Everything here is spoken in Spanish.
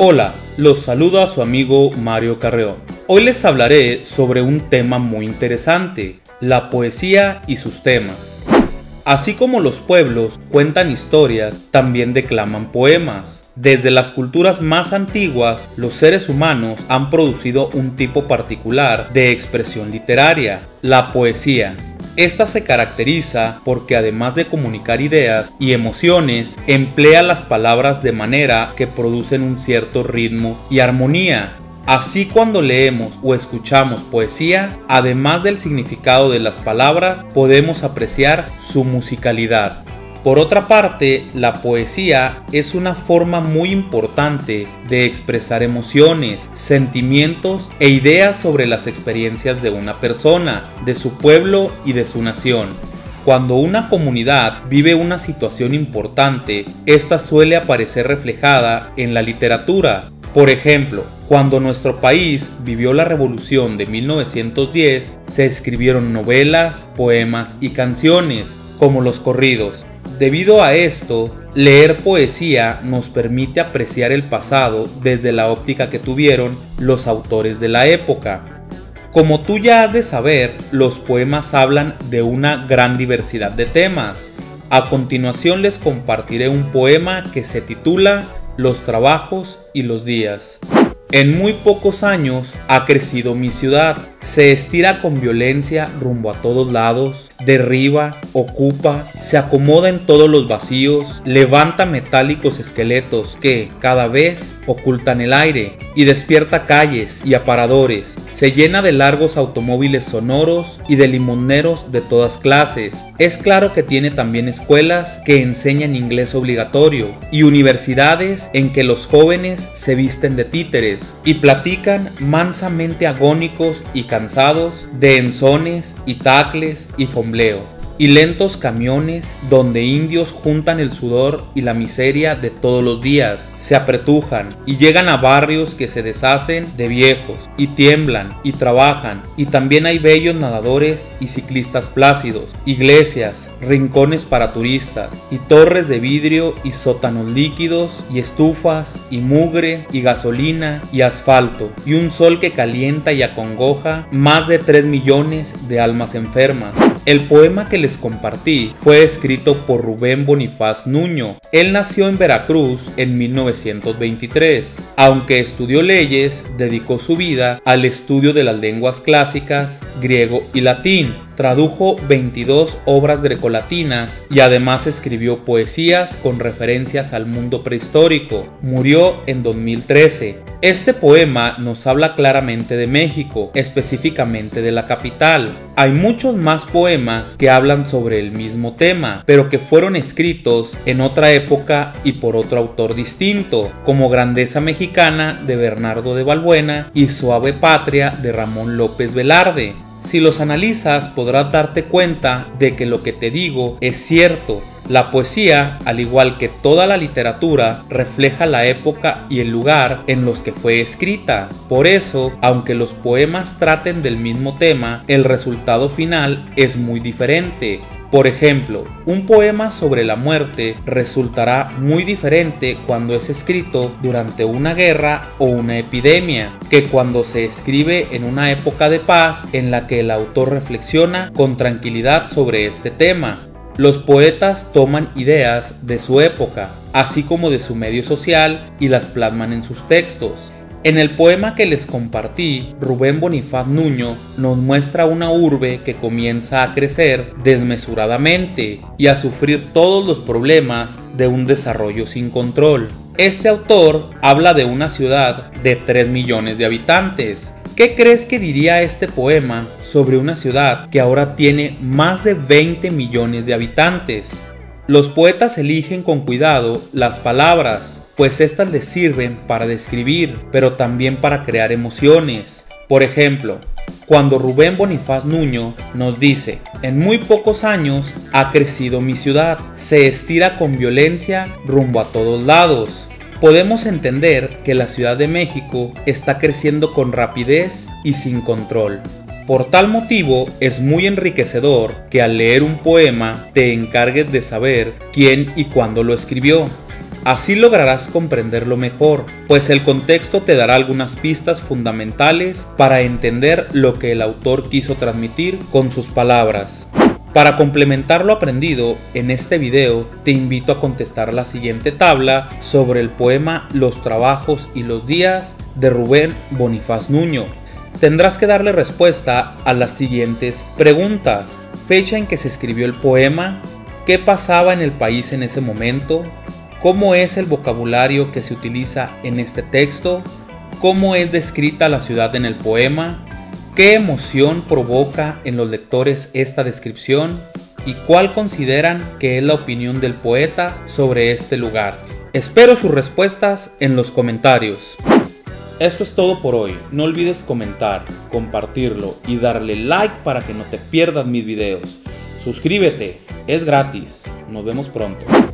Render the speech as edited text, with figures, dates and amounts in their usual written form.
Hola, los saluda su amigo Mario Carreón. Hoy les hablaré sobre un tema muy interesante, la poesía y sus temas. Así como los pueblos cuentan historias, también declaman poemas. Desde las culturas más antiguas, los seres humanos han producido un tipo particular de expresión literaria, la poesía. Esta se caracteriza porque además de comunicar ideas y emociones, emplea las palabras de manera que producen un cierto ritmo y armonía. Así, cuando leemos o escuchamos poesía, además del significado de las palabras, podemos apreciar su musicalidad. Por otra parte, la poesía es una forma muy importante de expresar emociones, sentimientos e ideas sobre las experiencias de una persona, de su pueblo y de su nación. Cuando una comunidad vive una situación importante, esta suele aparecer reflejada en la literatura. Por ejemplo, cuando nuestro país vivió la Revolución de 1910, se escribieron novelas, poemas y canciones, como los corridos. Debido a esto, leer poesía nos permite apreciar el pasado desde la óptica que tuvieron los autores de la época. Como tú ya has de saber, los poemas hablan de una gran diversidad de temas. A continuación les compartiré un poema que se titula Los trabajos y los días. En muy pocos años ha crecido mi ciudad, se estira con violencia rumbo a todos lados, derriba, ocupa, se acomoda en todos los vacíos, levanta metálicos esqueletos que, cada vez, ocultan el aire, y despierta calles y aparadores, se llena de largos automóviles sonoros y de limoneros de todas clases. Es claro que tiene también escuelas que enseñan inglés obligatorio, y universidades en que los jóvenes se visten de títeres, y platican mansamente agónicos y cansados de enzones y tacles y fombleo, y lentos camiones donde indios juntan el sudor y la miseria de todos los días, se apretujan y llegan a barrios que se deshacen de viejos, y tiemblan y trabajan, y también hay bellos nadadores y ciclistas plácidos, iglesias, rincones para turistas, y torres de vidrio y sótanos líquidos, y estufas, y mugre, y gasolina, y asfalto, y un sol que calienta y acongoja más de 3 millones de almas enfermas. El poema que les compartí fue escrito por Rubén Bonifaz Nuño. Él nació en Veracruz en 1923. Aunque estudió leyes, dedicó su vida al estudio de las lenguas clásicas, griego y latín. Tradujo 22 obras grecolatinas y además escribió poesías con referencias al mundo prehistórico. Murió en 2013. Este poema nos habla claramente de México, específicamente de la capital. Hay muchos más poemas que hablan sobre el mismo tema, pero que fueron escritos en otra época y por otro autor distinto, como Grandeza Mexicana de Bernardo de Balbuena y Suave Patria de Ramón López Velarde. Si los analizas, podrás darte cuenta de que lo que te digo es cierto. La poesía, al igual que toda la literatura, refleja la época y el lugar en los que fue escrita. Por eso, aunque los poemas traten del mismo tema, el resultado final es muy diferente. Por ejemplo, un poema sobre la muerte resultará muy diferente cuando es escrito durante una guerra o una epidemia, que cuando se escribe en una época de paz en la que el autor reflexiona con tranquilidad sobre este tema. Los poetas toman ideas de su época, así como de su medio social, y las plasman en sus textos. En el poema que les compartí, Rubén Bonifaz Nuño nos muestra una urbe que comienza a crecer desmesuradamente y a sufrir todos los problemas de un desarrollo sin control. Este autor habla de una ciudad de 3 millones de habitantes. ¿Qué crees que diría este poema sobre una ciudad que ahora tiene más de 20 millones de habitantes? Los poetas eligen con cuidado las palabras, pues estas les sirven para describir, pero también para crear emociones. Por ejemplo, cuando Rubén Bonifaz Nuño nos dice: en muy pocos años ha crecido mi ciudad, se estira con violencia rumbo a todos lados. Podemos entender que la Ciudad de México está creciendo con rapidez y sin control. Por tal motivo, es muy enriquecedor que al leer un poema te encargues de saber quién y cuándo lo escribió. Así lograrás comprenderlo mejor, pues el contexto te dará algunas pistas fundamentales para entender lo que el autor quiso transmitir con sus palabras. Para complementar lo aprendido en este video, te invito a contestar la siguiente tabla sobre el poema Los trabajos y los días de Rubén Bonifaz Nuño. Tendrás que darle respuesta a las siguientes preguntas: fecha en que se escribió el poema, qué pasaba en el país en ese momento, cómo es el vocabulario que se utiliza en este texto, cómo es descrita la ciudad en el poema, qué emoción provoca en los lectores esta descripción y cuál consideran que es la opinión del poeta sobre este lugar. Espero sus respuestas en los comentarios. Esto es todo por hoy. No olvides comentar, compartirlo y darle like para que no te pierdas mis videos. Suscríbete, es gratis. Nos vemos pronto.